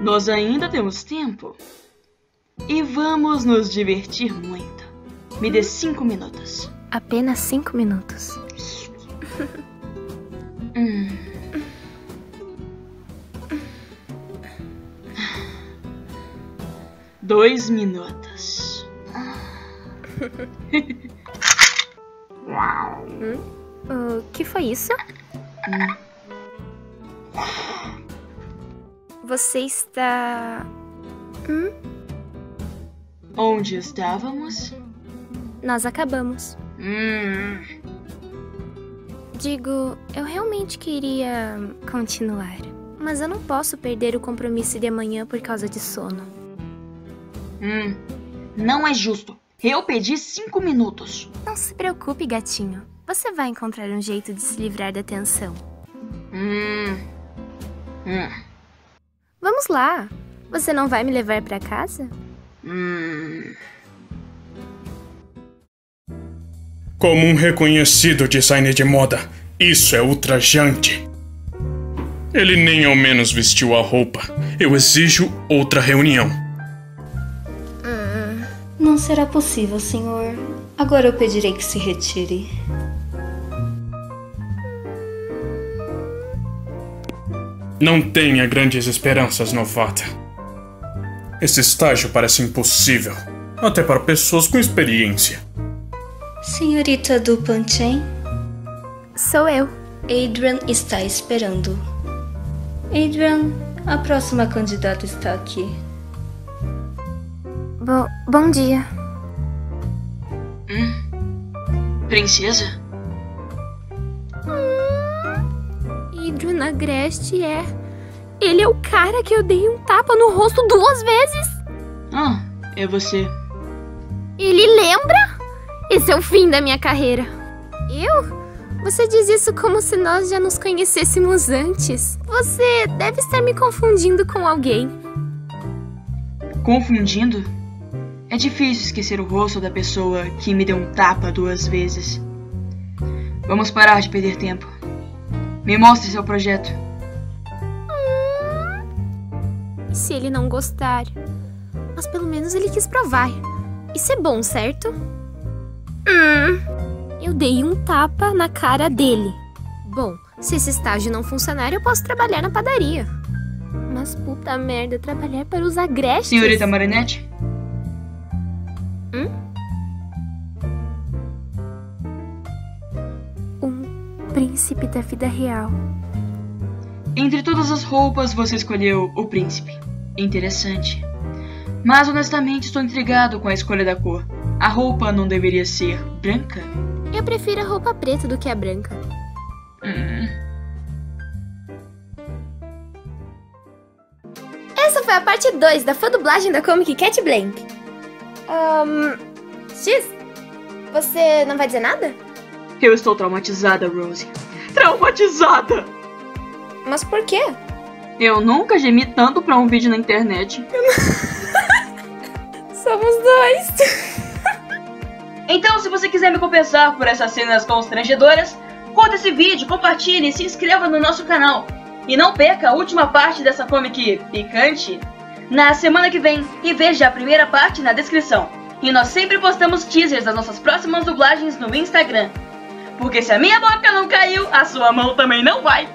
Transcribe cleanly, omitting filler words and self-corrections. Nós ainda temos tempo e vamos nos divertir muito. Me dê 5 minutos. Apenas 5 minutos. Dois minutos. Uau! O que foi isso? Você está... Onde estávamos? Nós acabamos. Digo, eu realmente queria continuar, mas eu não posso perder o compromisso de amanhã por causa de sono. Não é justo. Eu pedi 5 minutos. Não se preocupe, gatinho. Você vai encontrar um jeito de se livrar da tensão. Vamos lá. Você não vai me levar pra casa? Como um reconhecido designer de moda, isso é ultrajante. Ele nem ao menos vestiu a roupa. Eu exijo outra reunião. Não será possível, senhor. Agora eu pedirei que se retire. Não tenha grandes esperanças, novata. Esse estágio parece impossível, até para pessoas com experiência. Senhorita Dupontin? Sou eu. Adrien está esperando. Adrien, a próxima candidata está aqui. Bom dia. Princesa? Adrien Nagreste é... Ele é o cara que eu dei um tapa no rosto 2 vezes! É você. Ele lembra? Esse é o fim da minha carreira. Eu? Você diz isso como se nós já nos conhecêssemos antes. Você deve estar me confundindo com alguém. Confundindo? É difícil esquecer o rosto da pessoa que me deu um tapa 2 vezes. Vamos parar de perder tempo. Me mostre seu projeto. Se ele não gostar... Mas pelo menos ele quis provar. Isso é bom, certo? Eu dei um tapa na cara dele. Bom, se esse estágio não funcionar, eu posso trabalhar na padaria. Mas puta merda, trabalhar para os agrestes... Senhorita Marinette? Príncipe da vida real. Entre todas as roupas, você escolheu o príncipe. Interessante. Mas honestamente estou intrigado com a escolha da cor. A roupa não deveria ser branca? Eu prefiro a roupa preta do que a branca. Essa foi a parte 2 da fotodublagem da Comic Chat Blanc. X, você não vai dizer nada? Eu estou traumatizada, Rose. Traumatizada! Mas por quê? Eu nunca gemi tanto pra um vídeo na internet. Somos dois. Então, se você quiser me compensar por essas cenas constrangedoras, curta esse vídeo, compartilhe e se inscreva no nosso canal. E não perca a última parte dessa comic picante na semana que vem e veja a primeira parte na descrição. E nós sempre postamos teasers das nossas próximas dublagens no Instagram. Porque se a minha boca não caiu, a sua mão também não vai.